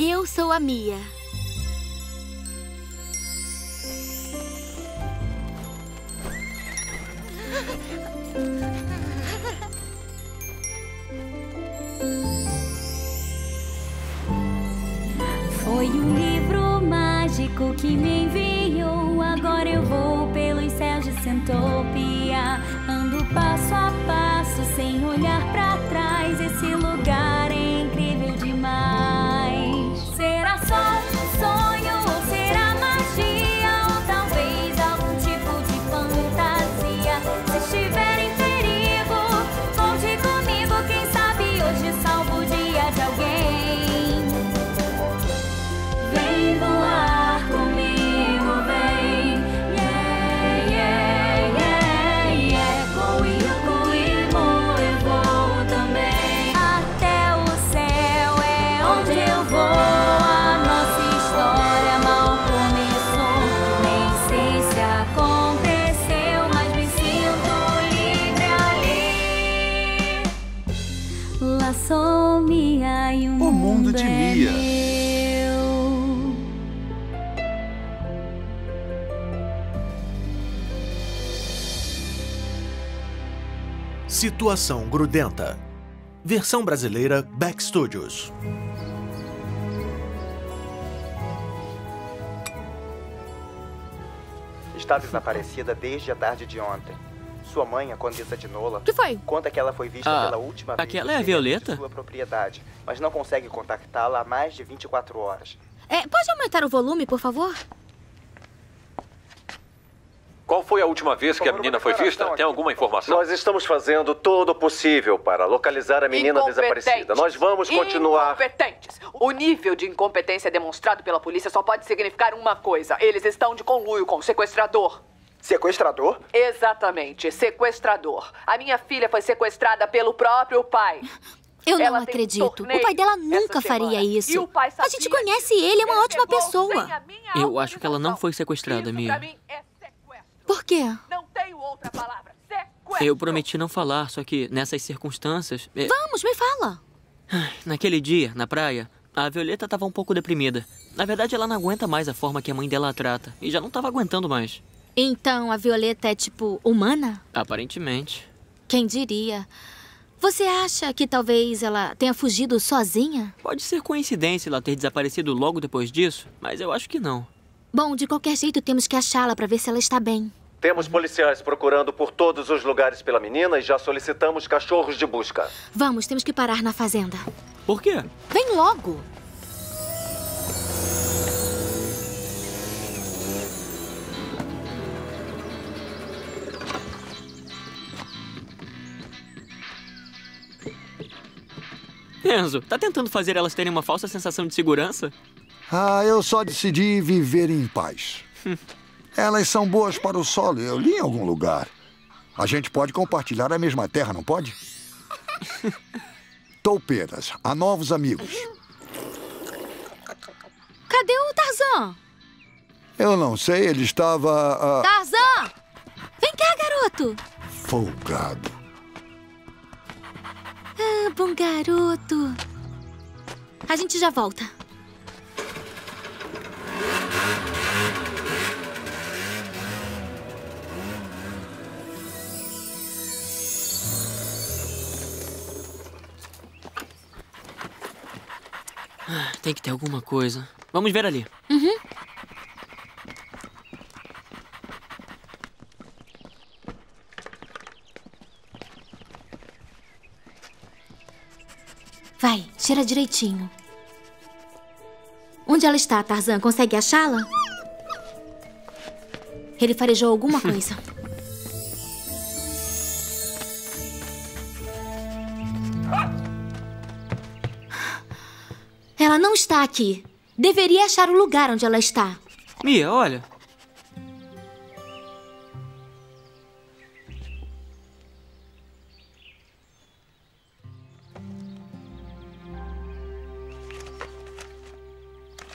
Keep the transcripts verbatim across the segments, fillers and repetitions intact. Eu sou a Mia. Foi um livro mágico que me enviou. Agora eu vou pelos céus de Centopia. Ando passo a passo, sem olhar pra trás. Esse lugar é incrível demais. Será só um sonho ou será magia? Ou talvez algum tipo de fantasia? Se estiver em perigo, volte comigo. Quem sabe hoje salvo o dia de alguém. Vem voar comigo, vem. Yeah, yeah, yeah, yeah. Com Yuko e Mo eu vou também. Até o céu é onde, onde eu vou. A nossa história mal começou. Nem sei se aconteceu, mas me sinto livre ali. Lá sou Mia e o mundo, o mundo de Mia. É Situação Grudenta. Versão brasileira Back Studios. Está desaparecida desde a tarde de ontem. Sua mãe, a Condessa de Nola, que foi? Conta que ela foi vista ah, pela última vez. Aquela é a Violeta? Sua propriedade, mas não consegue contactá-la há mais de vinte e quatro horas. É, pode aumentar o volume, por favor? Qual foi a última vez que a menina foi vista? Tem alguma informação? Nós estamos fazendo todo o possível para localizar a menina desaparecida. Nós vamos continuar... Incompetentes! O nível de incompetência demonstrado pela polícia só pode significar uma coisa. Eles estão de conluio com o sequestrador. Sequestrador? Exatamente, sequestrador. A minha filha foi sequestrada pelo próprio pai. Eu não acredito. O pai dela nunca faria isso. A gente conhece ele, é uma ótima pessoa. Eu acho que ela não foi sequestrada, Mia. Por quê? Não tenho outra palavra. Sequestro. Eu prometi não falar, só que nessas circunstâncias... É... Vamos, me fala. Naquele dia, na praia, a Violeta estava um pouco deprimida. Na verdade, ela não aguenta mais a forma que a mãe dela a trata. E já não estava aguentando mais. Então, a Violeta é, tipo, humana? Aparentemente. Quem diria? Você acha que talvez ela tenha fugido sozinha? Pode ser coincidência ela ter desaparecido logo depois disso, mas eu acho que não. Bom, de qualquer jeito, temos que achá-la para ver se ela está bem. Temos policiais procurando por todos os lugares pela menina e já solicitamos cachorros de busca. Vamos, temos que parar na fazenda. Por quê? Vem logo! Enzo, tá tentando fazer elas terem uma falsa sensação de segurança? Ah, eu só decidi viver em paz. Elas são boas para o solo, eu li em algum lugar. A gente pode compartilhar a mesma terra, não pode? Toupeiras, a novos amigos. Cadê o Tarzan? Eu não sei, ele estava... Uh... Tarzan! Vem cá, garoto! Folgado. Ah, bom garoto. A gente já volta. Tem que ter alguma coisa. Vamos ver ali. Uhum. Vai, cheira direitinho. Onde ela está, Tarzan? Consegue achá-la? Ele farejou alguma coisa. Ela não está aqui. Deveria achar o lugar onde ela está. Mia, olha.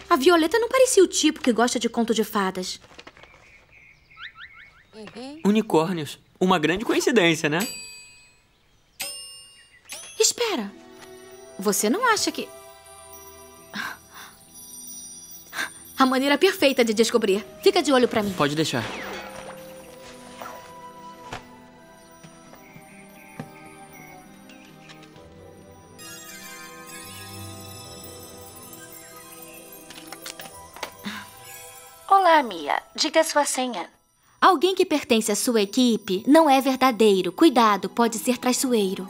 A Violeta não parecia o tipo que gosta de conto de fadas. Unicórnios. Uma grande coincidência, né? Espera. Você não acha que... A maneira perfeita de descobrir. Fica de olho pra mim. Pode deixar. Olá, Mia. Diga sua senha. Alguém que pertence à sua equipe não é verdadeiro. Cuidado, pode ser traiçoeiro.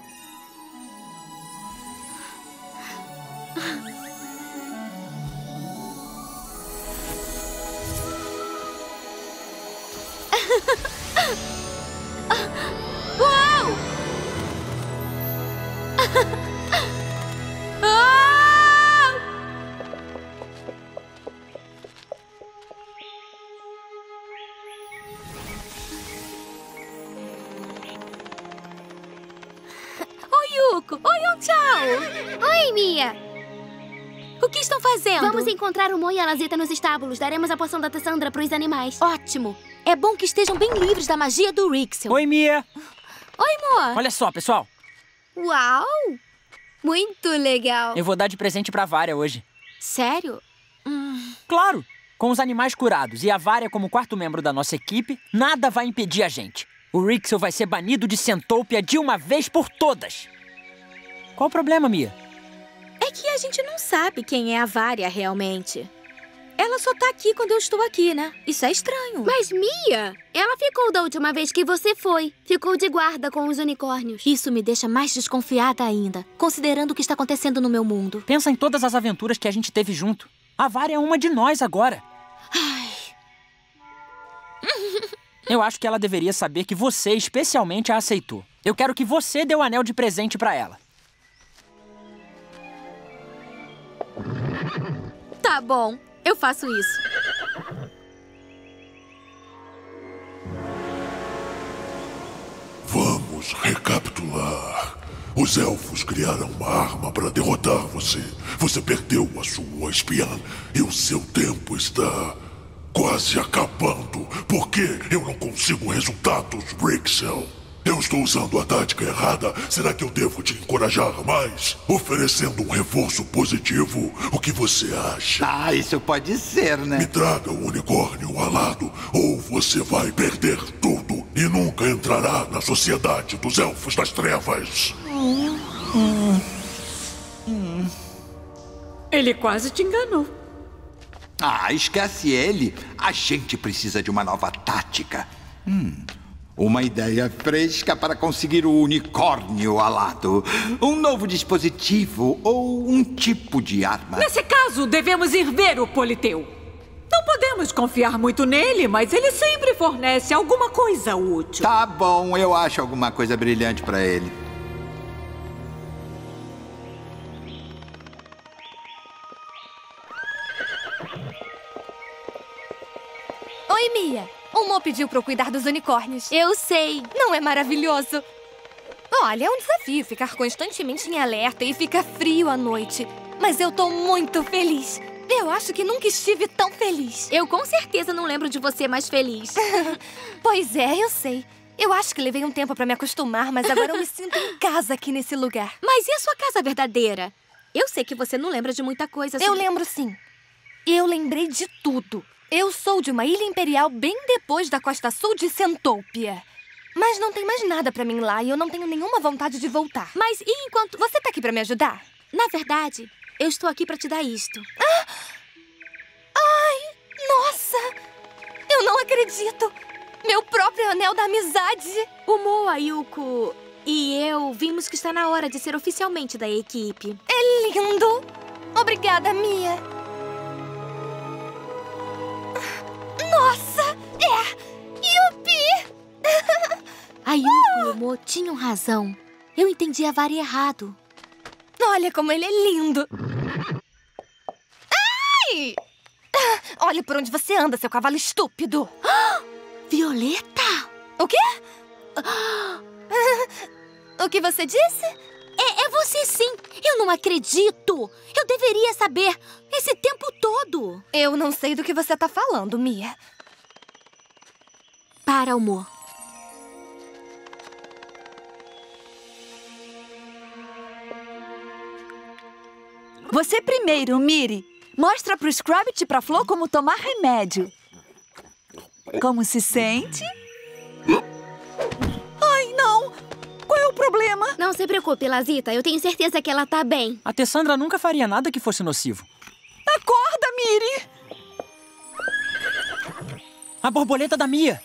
Encontrar o Mo e a Lazeta nos estábulos. Daremos a poção da Tessandra para os animais. Ótimo! É bom que estejam bem livres da magia do Rixel. Oi, Mia! Oi, Mo! Olha só, pessoal! Uau! Muito legal! Eu vou dar de presente pra Vária hoje. Sério? Hum... Claro! Com os animais curados e a Vária como quarto membro da nossa equipe, nada vai impedir a gente. O Rixel vai ser banido de Centopia de uma vez por todas. Qual o problema, Mia? É que a gente não sabe quem é a Vária realmente. Ela só tá aqui quando eu estou aqui, né? Isso é estranho. Mas, Mia, ela ficou da última vez que você foi. Ficou de guarda com os unicórnios. Isso me deixa mais desconfiada ainda, considerando o que está acontecendo no meu mundo. Pensa em todas as aventuras que a gente teve junto. A Vária é uma de nós agora. Ai. Eu acho que ela deveria saber que você especialmente a aceitou. Eu quero que você dê o anel de presente pra ela. Tá bom, eu faço isso. Vamos recapitular. Os elfos criaram uma arma para derrotar você. Você perdeu a sua espiã e o seu tempo está quase acabando. Por que eu não consigo resultados, Rixel? Eu estou usando a tática errada. Será que eu devo te encorajar mais? Oferecendo um reforço positivo. O que você acha? Ah, isso pode ser, né? Me traga o unicórnio alado, ou você vai perder tudo e nunca entrará na sociedade dos elfos das trevas. Hum. Hum. Hum. Ele quase te enganou. Ah, esquece ele. A gente precisa de uma nova tática. Hum... Uma ideia fresca para conseguir o unicórnio alado. Um novo dispositivo ou um tipo de arma. Nesse caso, devemos ir ver o Politeu. Não podemos confiar muito nele, mas ele sempre fornece alguma coisa útil. Tá bom, eu acho alguma coisa brilhante para ele. Oi, Mia. O Mo pediu pra eu cuidar dos unicórnios. Eu sei. Não é maravilhoso? Olha, é um desafio ficar constantemente em alerta e ficar frio à noite. Mas eu tô muito feliz. Eu acho que nunca estive tão feliz. Eu com certeza não lembro de você mais feliz. Pois é, eu sei. Eu acho que levei um tempo pra me acostumar, mas agora eu me sinto em casa aqui nesse lugar. Mas e a sua casa verdadeira? Eu sei que você não lembra de muita coisa. Sobre... Eu lembro sim. Eu lembrei de tudo. Eu sou de uma ilha imperial bem depois da costa sul de Centopia. Mas não tem mais nada pra mim lá e eu não tenho nenhuma vontade de voltar. Mas e enquanto... Você tá aqui pra me ajudar? Na verdade, eu estou aqui pra te dar isto. Ah! Ai, nossa! Eu não acredito! Meu próprio anel da amizade! O Mo, a Yuko e eu vimos que está na hora de ser oficialmente da equipe. É lindo! Obrigada, Mia! Nossa! É! Yupi! A Yuko e o Mo tinham razão. Eu entendi a Vária errado. Olha como ele é lindo! Ai! Olha por onde você anda, seu cavalo estúpido! Violeta! O quê? O que você disse? É, é você sim! Eu não acredito! Eu deveria saber esse tempo todo! Eu não sei do que você tá falando, Mia. Para, amor. Você primeiro, Miri. Mostra pro Scrabbit e pra Flo como tomar remédio. Como se sente? Ai, não! Qual é o problema? Não se preocupe, Lazita. Eu tenho certeza que ela tá bem. A Tessandra nunca faria nada que fosse nocivo. Acorda, Miri! A borboleta da Mia!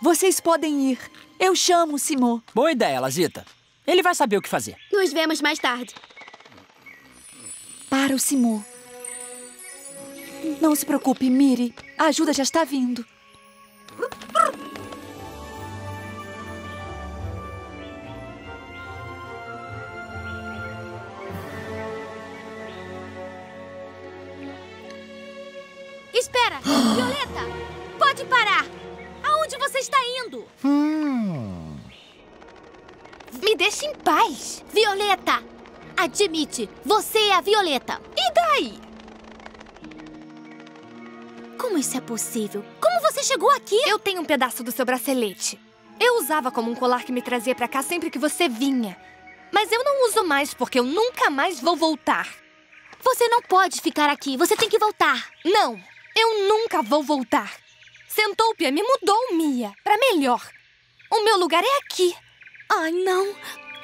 Vocês podem ir. Eu chamo o Simô. Boa ideia, Lazita. Ele vai saber o que fazer. Nos vemos mais tarde. Para o Simô. Não se preocupe, Miri. A ajuda já está vindo. Espera! Violeta! Pode parar! Aonde você está indo? Hum. Me deixe em paz! Violeta! Admite, você é a Violeta. E daí? Como isso é possível? Como você chegou aqui? Eu tenho um pedaço do seu bracelete. Eu usava como um colar que me trazia pra cá sempre que você vinha. Mas eu não uso mais, porque eu nunca mais vou voltar. Você não pode ficar aqui. Você tem que voltar. Não, eu nunca vou voltar. Centopia me mudou, Mia, pra melhor. O meu lugar é aqui. Ai, não.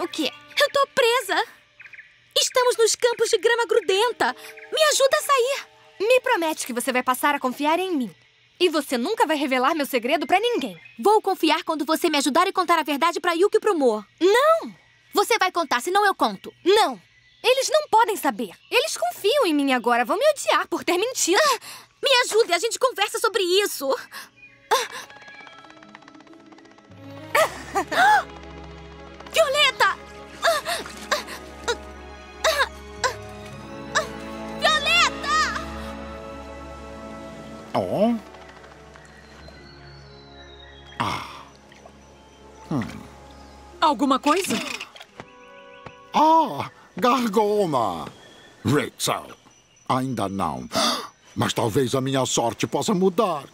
O quê? Eu tô presa. Estamos nos campos de grama grudenta. Me ajuda a sair. Me promete que você vai passar a confiar em mim. E você nunca vai revelar meu segredo pra ninguém. Vou confiar quando você me ajudar e contar a verdade pra Yuko e pro Mo. Não! Você vai contar, senão eu conto. Não! Eles não podem saber. Eles confiam em mim agora. Vão me odiar por ter mentido. Ah! Me ajude, a gente conversa sobre isso. Violeta! Violeta! Oh. Ah. Hum. Alguma coisa? Ah, Gargona! Rixel, ainda não. Mas talvez a minha sorte possa mudar.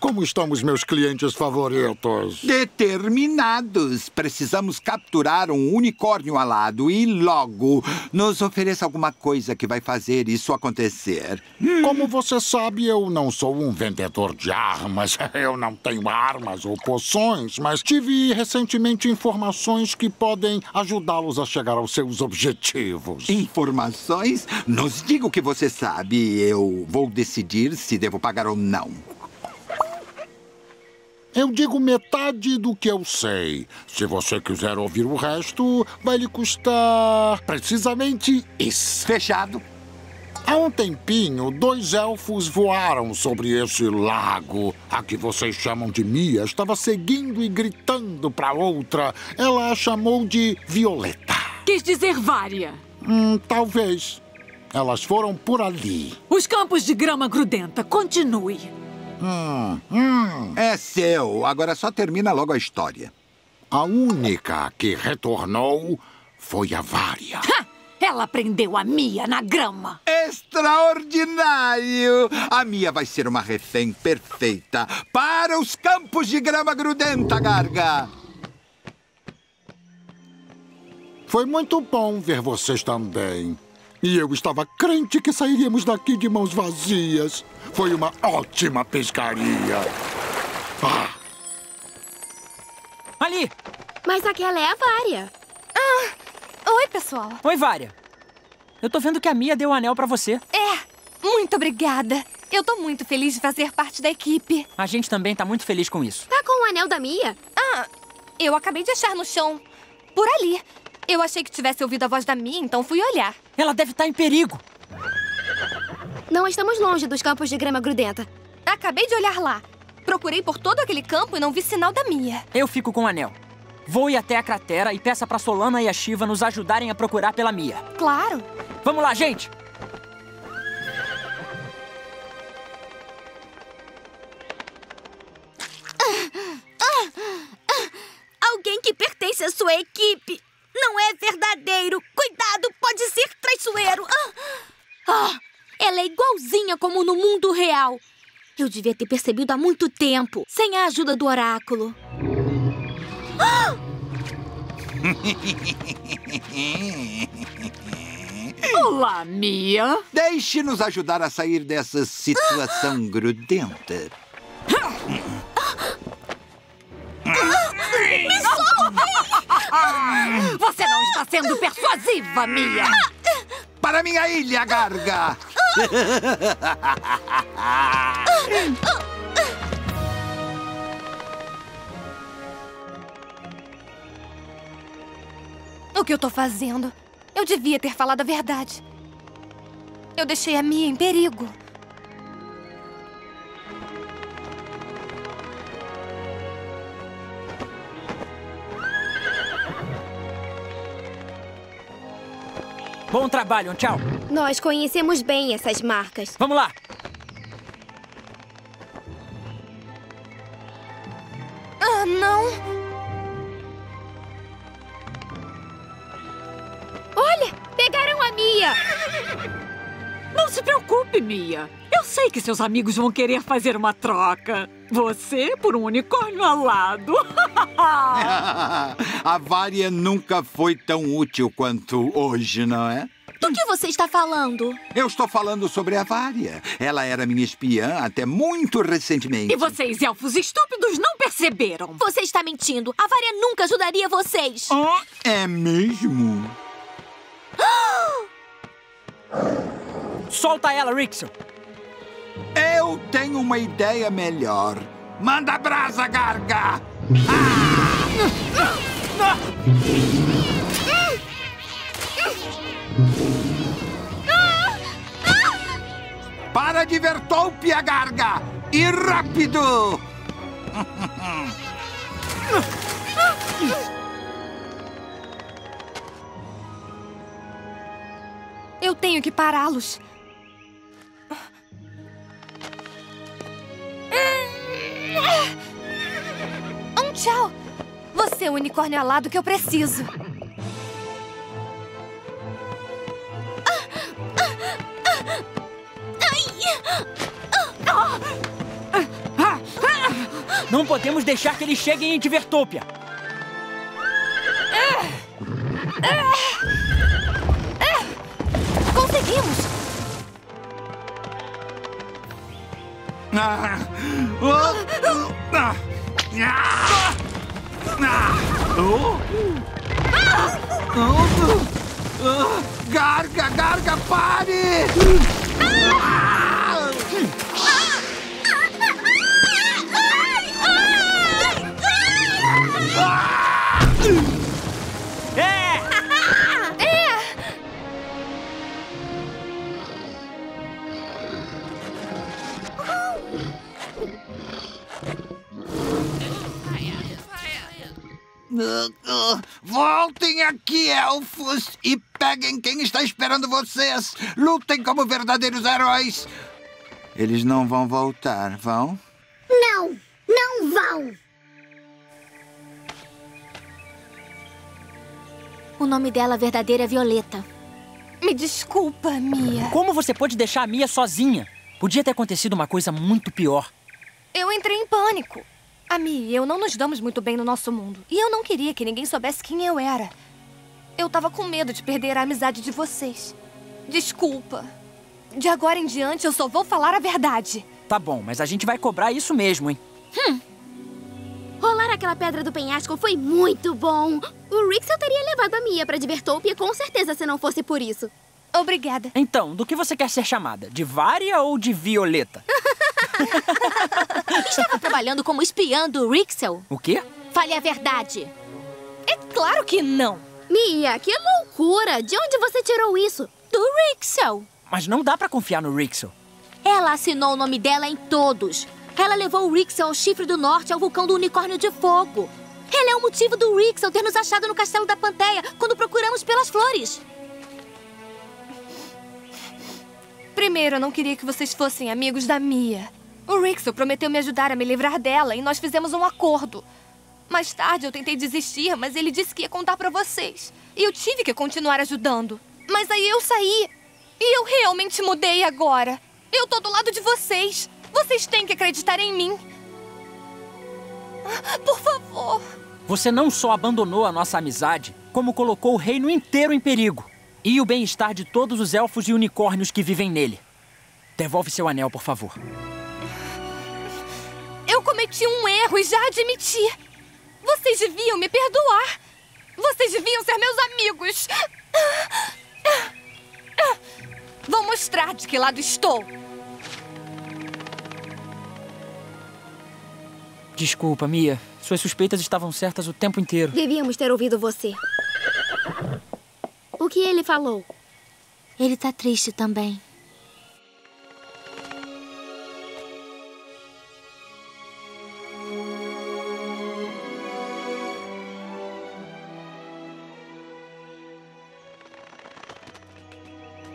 Como estão os meus clientes favoritos? Determinados. Precisamos capturar um unicórnio alado e logo nos ofereça alguma coisa que vai fazer isso acontecer. Como você sabe, eu não sou um vendedor de armas. Eu não tenho armas ou poções, mas tive recentemente informações que podem ajudá-los a chegar aos seus objetivos. Informações? Nos diga o que você sabe. Eu vou decidir se devo pagar ou não. Eu digo metade do que eu sei. Se você quiser ouvir o resto, vai lhe custar precisamente isso. Fechado. Há um tempinho, dois elfos voaram sobre esse lago. A que vocês chamam de Mia estava seguindo e gritando para outra. Ela a chamou de Violeta. Quis dizer Vária. Hum, talvez. Elas foram por ali. Os campos de grama grudenta. Continue. Hum, hum. É seu. Agora só termina logo a história. A única que retornou foi a Vária. Ha! Ela prendeu a Mia na grama. Extraordinário! A Mia vai ser uma refém perfeita para os campos de grama grudenta, Garga. Foi muito bom ver vocês também. E eu estava crente que sairíamos daqui de mãos vazias. Foi uma ótima pescaria. Ah. Ali! Mas aquela é a Vária. Ah. Oi, pessoal. Oi, Vária. Eu tô vendo que a Mia deu o anel pra você. É. Muito obrigada. Eu tô muito feliz de fazer parte da equipe. A gente também tá muito feliz com isso. Tá com o anel da Mia? Ah, eu acabei de achar no chão. Por ali. Eu achei que tivesse ouvido a voz da Mia, então fui olhar. Ela deve estar em perigo. Não estamos longe dos campos de grama grudenta. Acabei de olhar lá. Procurei por todo aquele campo e não vi sinal da Mia. Eu fico com o anel. Vou ir até a cratera e peça pra Solana e a Shiva nos ajudarem a procurar pela Mia. Claro. Vamos lá, gente. Ah, ah, ah. Alguém que pertence à sua equipe. Não é verdadeiro. Cuidado, pode ser traiçoeiro. Ah. Ah, ela é igualzinha como no mundo real. Eu devia ter percebido há muito tempo, sem a ajuda do oráculo. Ah! Olá, Mia. Deixe-nos ajudar a sair dessa situação grudenta. Me soltem! Você não está sendo persuasiva, Mia. Para minha ilha, Garga! O que eu tô fazendo? Eu devia ter falado a verdade. Eu deixei a Mia em perigo. Bom trabalho, tchau. Nós conhecemos bem essas marcas. Vamos lá. Ah, não. Olha, pegaram a Mia. Não se preocupe, Mia. Eu sei que seus amigos vão querer fazer uma troca. Você por um unicórnio alado. A Varia nunca foi tão útil quanto hoje, não é? Do que você está falando? Eu estou falando sobre a Varia. Ela era minha espiã até muito recentemente. E vocês, elfos estúpidos, não perceberam. Você está mentindo. A Varia nunca ajudaria vocês. Oh, é mesmo? Solta ela, Rixel. Eu tenho uma ideia melhor. Manda a brasa, Garga! Ah! Para de Divertopia, Garga! E rápido! Eu tenho que pará-los. Um tchau. Você é o unicórnio alado que eu preciso. Não podemos deixar que eles cheguem em Divertopia. Conseguimos! Garga, Garga, pare! Voltem aqui, elfos, e peguem quem está esperando vocês. Lutem como verdadeiros heróis. Eles não vão voltar, vão? Não, não vão. O nome dela verdadeira é Violeta. Me desculpa, Mia. Como você pode deixar a Mia sozinha? Podia ter acontecido uma coisa muito pior. Eu entrei em pânico. A Mia e eu não nos damos muito bem no nosso mundo. E eu não queria que ninguém soubesse quem eu era. Eu tava com medo de perder a amizade de vocês. Desculpa. De agora em diante, eu só vou falar a verdade. Tá bom, mas a gente vai cobrar isso mesmo, hein? Hum. Rolar aquela pedra do penhasco foi muito bom. O Rixel teria levado a Mia pra Divertopia, com certeza, se não fosse por isso. Obrigada. Então, do que você quer ser chamada? De Varia ou de Violeta? Estava trabalhando como espiã do Rixel. O quê? Fale a verdade. É claro que não. Mia, que loucura. De onde você tirou isso? Do Rixel. Mas não dá pra confiar no Rixel. Ela assinou o nome dela em todos. Ela levou o Rixel ao Chifre do Norte, ao Vulcão do Unicórnio de Fogo. Ela é o motivo do Rixel ter nos achado no Castelo da Panthea quando procuramos pelas flores. Primeiro, eu não queria que vocês fossem amigos da Mia. O Rixel prometeu me ajudar a me livrar dela e nós fizemos um acordo. Mais tarde, eu tentei desistir, mas ele disse que ia contar pra vocês. E eu tive que continuar ajudando. Mas aí eu saí. E eu realmente mudei agora. Eu tô do lado de vocês. Vocês têm que acreditar em mim. Por favor. Você não só abandonou a nossa amizade, como colocou o reino inteiro em perigo. e o bem-estar de todos os elfos e unicórnios que vivem nele. Devolve seu anel, por favor. Eu cometi um erro e já admiti. Vocês deviam me perdoar. Vocês deviam ser meus amigos. Vou mostrar de que lado estou. Desculpa, Mia. Suas suspeitas estavam certas o tempo inteiro. Devíamos ter ouvido você. O que ele falou? Ele tá triste também.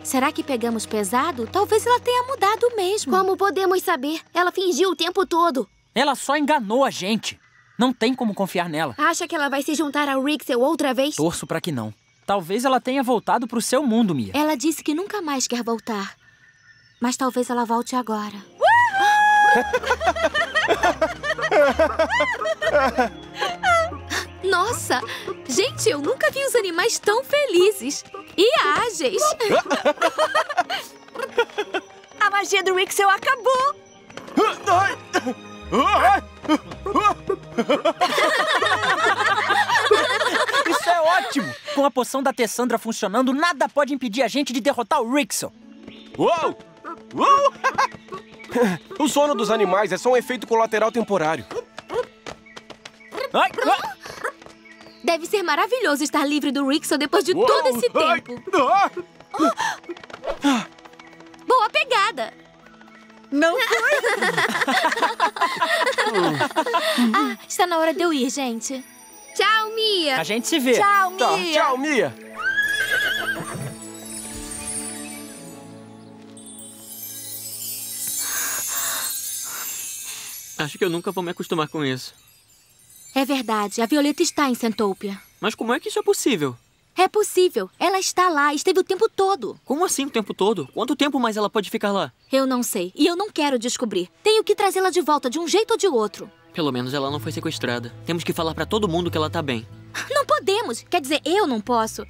Será que pegamos pesado? Talvez ela tenha mudado mesmo. Como podemos saber? Ela fingiu o tempo todo. Ela só enganou a gente. Não tem como confiar nela. Acha que ela vai se juntar ao Rixel outra vez? Torço pra que não. Talvez ela tenha voltado pro seu mundo, Mia. Ela disse que nunca mais quer voltar. Mas talvez ela volte agora. Nossa! Gente, eu nunca vi os animais tão felizes. E ágeis. A magia do Rixel acabou. Isso é ótimo. Com a poção da Tessandra funcionando, nada pode impedir a gente de derrotar o Rixel. Uou! Uou! O sono dos animais é só um efeito colateral temporário. Ai, ai. Deve ser maravilhoso estar livre do Rixel depois de Uou, todo esse ai, tempo. Ai, ah. Boa pegada. Não foi? Ah, está na hora de eu ir, gente. Tchau, Mia. A gente se vê. Tchau, tá. Mia. Tchau, Mia. Acho que eu nunca vou me acostumar com isso. É verdade, a Violeta está em Centopia. Mas como é que isso é possível? É possível. Ela está lá, esteve o tempo todo. Como assim o tempo todo? Quanto tempo mais ela pode ficar lá? Eu não sei, e eu não quero descobrir. Tenho que trazê-la de volta de um jeito ou de outro. Pelo menos ela não foi sequestrada. Temos que falar pra todo mundo que ela tá bem. Não podemos! Quer dizer, eu não posso.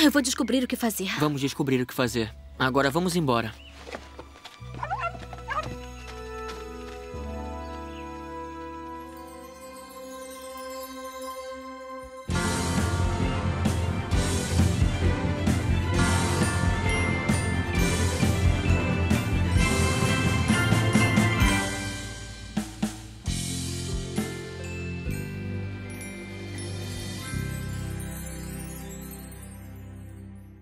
Eu vou descobrir o que fazer. Vamos descobrir o que fazer. Agora vamos embora.